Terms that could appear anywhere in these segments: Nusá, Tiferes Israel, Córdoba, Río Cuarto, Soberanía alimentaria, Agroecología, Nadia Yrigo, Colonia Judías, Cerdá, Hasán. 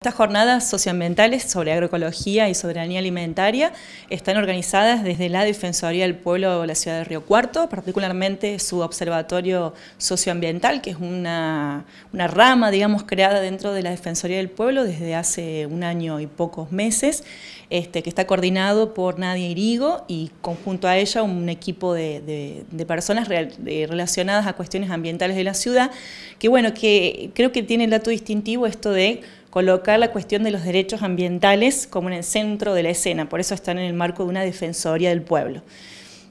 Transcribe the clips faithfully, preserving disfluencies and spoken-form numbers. Estas jornadas socioambientales sobre agroecología y soberanía alimentaria están organizadas desde la Defensoría del Pueblo de la ciudad de Río Cuarto, particularmente su observatorio socioambiental, que es una, una rama, digamos, creada dentro de la Defensoría del Pueblo desde hace un año y pocos meses, este, que está coordinado por Nadia Yrigo y conjunto a ella un equipo de, de, de personas real, de, relacionadas a cuestiones ambientales de la ciudad, que bueno, que creo que tiene el dato distintivo esto de colocar la cuestión de los derechos ambientales como en el centro de la escena, por eso están en el marco de una Defensoría del Pueblo.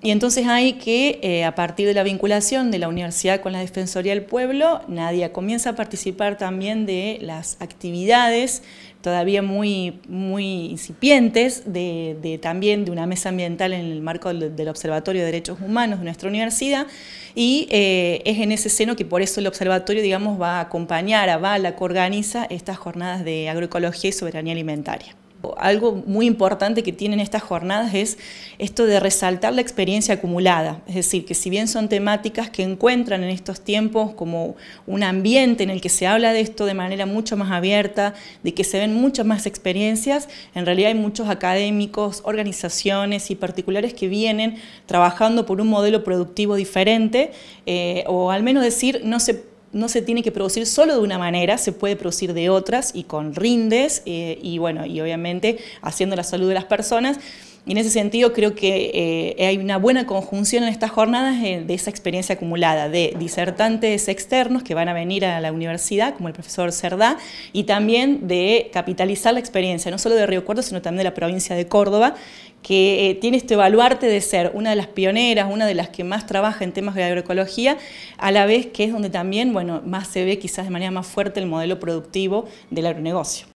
Y entonces hay que, eh, a partir de la vinculación de la universidad con la Defensoría del Pueblo, Nadia comienza a participar también de las actividades todavía muy, muy incipientes, de, de, también de una mesa ambiental en el marco del, del Observatorio de Derechos Humanos de nuestra universidad, y eh, es en ese seno que por eso el observatorio, digamos, va a acompañar, avala, coorganiza estas jornadas de agroecología y soberanía alimentaria. Algo muy importante que tienen estas jornadas es esto de resaltar la experiencia acumulada, es decir, que si bien son temáticas que encuentran en estos tiempos como un ambiente en el que se habla de esto de manera mucho más abierta, de que se ven muchas más experiencias, en realidad hay muchos académicos, organizaciones y particulares que vienen trabajando por un modelo productivo diferente, eh, o al menos decir, no se No se tiene que producir solo de una manera, se puede producir de otras y con rindes eh, y bueno, y obviamente haciendo la salud de las personas. Y en ese sentido creo que eh, hay una buena conjunción en estas jornadas eh, de esa experiencia acumulada de disertantes externos que van a venir a la universidad, como el profesor Cerdá, y también de capitalizar la experiencia, no solo de Río Cuarto, sino también de la provincia de Córdoba, que eh, tiene este baluarte de ser una de las pioneras, una de las que más trabaja en temas de agroecología, a la vez que es donde también, bueno, más se ve quizás de manera más fuerte el modelo productivo del agronegocio.